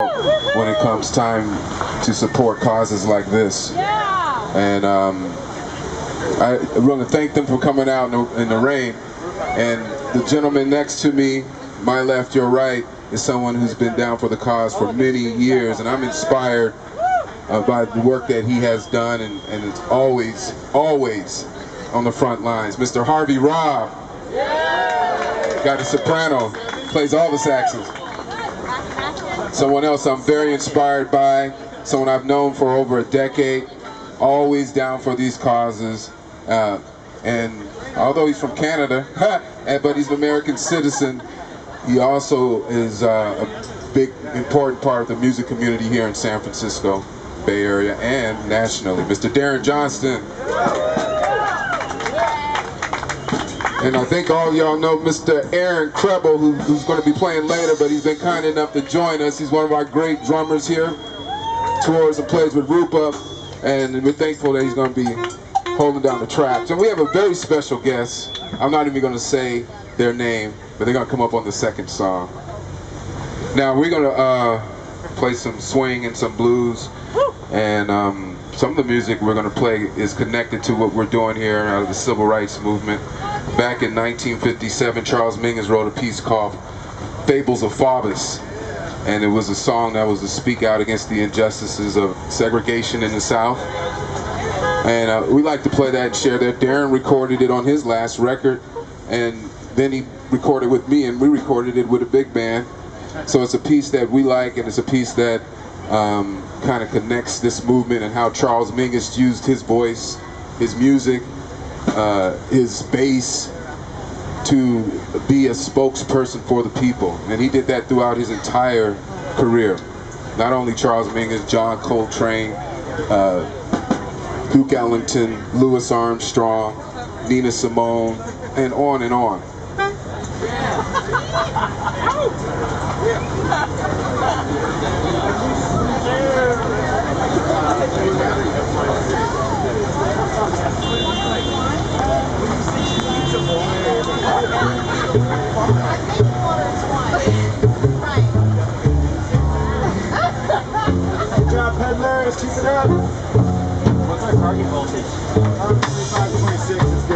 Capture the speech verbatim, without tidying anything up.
when it comes time to support causes like this. Yeah. And um, I really thank them for coming out in the, in the rain. And the gentleman next to me, my left, your right, is someone who's been down for the cause for many years, and I'm inspired uh, by the work that he has done, and, and it's always, always on the front lines. Mister Harvey Robb, yeah. Got a soprano, plays all the saxes. Someone else I'm very inspired by, someone I've known for over a decade, always down for these causes. Uh, and although he's from Canada, but he's an American citizen, he also is uh, a big, important part of the music community here in San Francisco, Bay Area, and nationally. Mister Darren Johnston. And I think all y'all know Mister Aaron Kreble, who, who's going to be playing later, but he's been kind enough to join us. He's one of our great drummers here, tours and plays with Rupa, and we're thankful that he's going to be holding down the tracks. And we have a very special guest. I'm not even going to say their name, but they're going to come up on the second song. Now, we're going to uh, play some swing and some blues, and um, some of the music we're going to play is connected to what we're doing here out of the Civil Rights Movement. Back in nineteen fifty-seven, Charles Mingus wrote a piece called Fables of Faubus, and it was a song that was to speak out against the injustices of segregation in the South. And uh, we like to play that and share that. Darren recorded it on his last record, and then he recorded with me, and we recorded it with a big band. So it's a piece that we like, and it's a piece that um, kind of connects this movement and how Charles Mingus used his voice, his music, Uh, his bass to be a spokesperson for the people. And he did that throughout his entire career. Not only Charles Mingus, John Coltrane, uh, Duke Ellington, Louis Armstrong, Nina Simone, and on and on. Keep it up. What's my target voltage? one thirty-five point six.